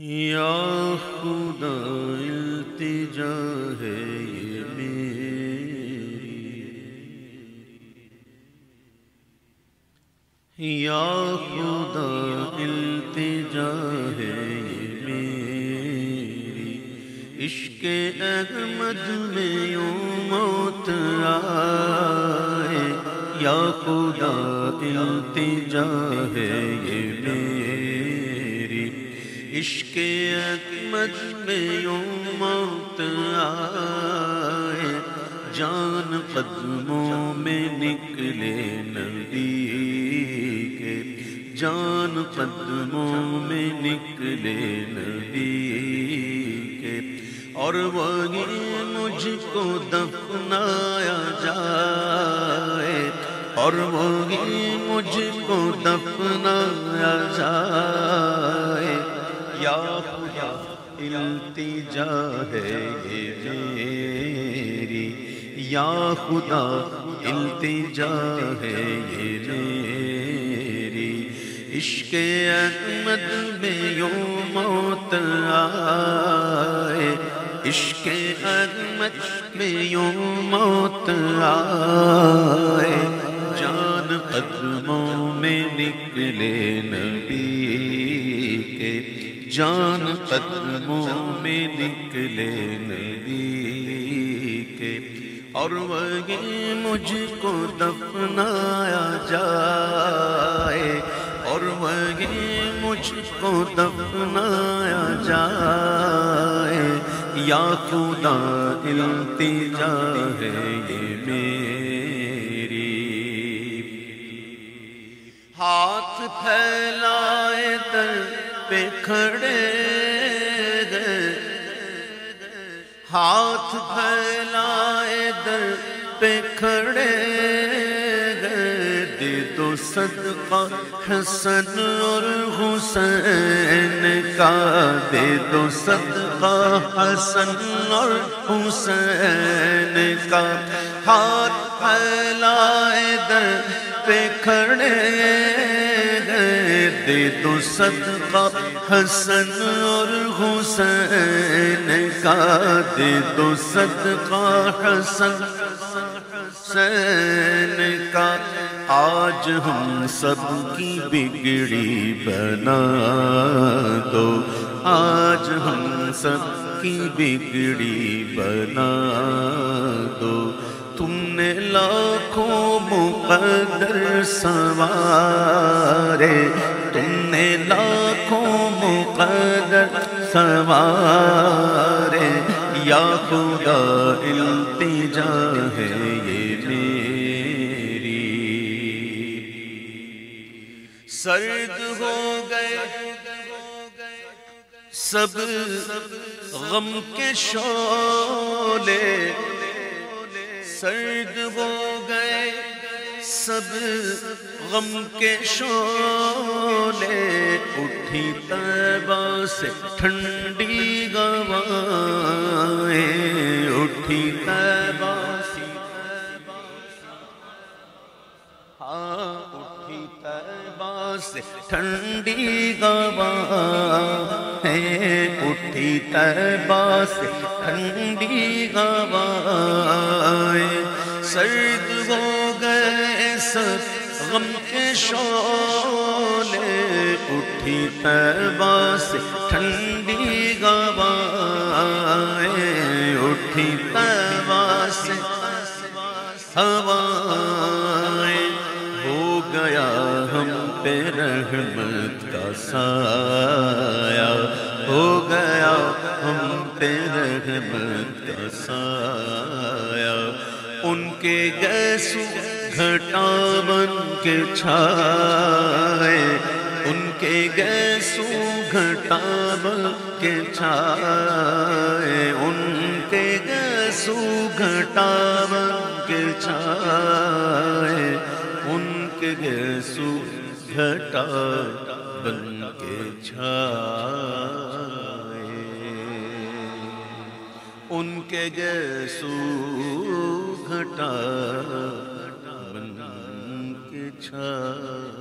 या खुदा इल्तिजा है ये मेरी, या खुदा इल्तिजा है ये मेरी। इश्क़े अहमद में यूं मौत आए, या खुदा इल्तिजा है ये मेरी। इश्क़े अकमत में यूं मौत आए, जान कदमों में निकले नबी के, जान कदमों में निकले नबी के। और वही मुझको दफनाया जाए, और वही मुझको दफनाया जाए। या खुदा इल्तिजा है ये मेरी, या खुदा इल्तिजा है ये मेरी। इश्क़े अहमद में यूं मौत आए, इश्क़े अहमद में यूं मौत आए, जान कदमों में निकले नबी के, जान कदमों में निकले नबी के। और वही मुझको दफनाया जाए, और वही मुझको दफनाया जाए। या खुदा इल्तिजा है ये मेरी। हाथ फैलाए दर पे खड़े गए, हाथ फैलाए दर पे खड़े गए। दे दो सदका हसन और हुसैन का, दे दो सदका हसन और हुसैन का। हाथ फैलाए दर पे खड़े गए, दे दो सदका हसन और हुसैन का, दे दो सदका हसन हुसैन का। आज हम सब की बिगड़ी बना दो, आज हम सब की बिगड़ी बना दो। तुमने लाखों मुक़द्दर सवारे, तुमने लाखों मुक़द्दर सवारे। या खुदा इल्तिजा है ये मेरी। सर्द हो गए सब गम के शोले, सर्द हो गए सब गम के शोले। उठी तैबा से ठंडी गवाएं, उठी तैबा से, हाँ उठी तैबा से ठंडी गवाएं, उठी तैबा से ठंडी गवाएं। सर्द हो गए सब गम के शोले, उठी तैबा से ठंडी गवाएं, उठी तैबा से हवाएं। हो गया हम पे रहमत का साया, हो गया हम पे रहमत का साया। उनके गैसू घटा बन के छाए, उनके गैसू घटा बन के छाए, उनके गैसू घटा बन के छाए, उनके गैसू घटा बन के छाए, उनके गैसू घटा बन के छा।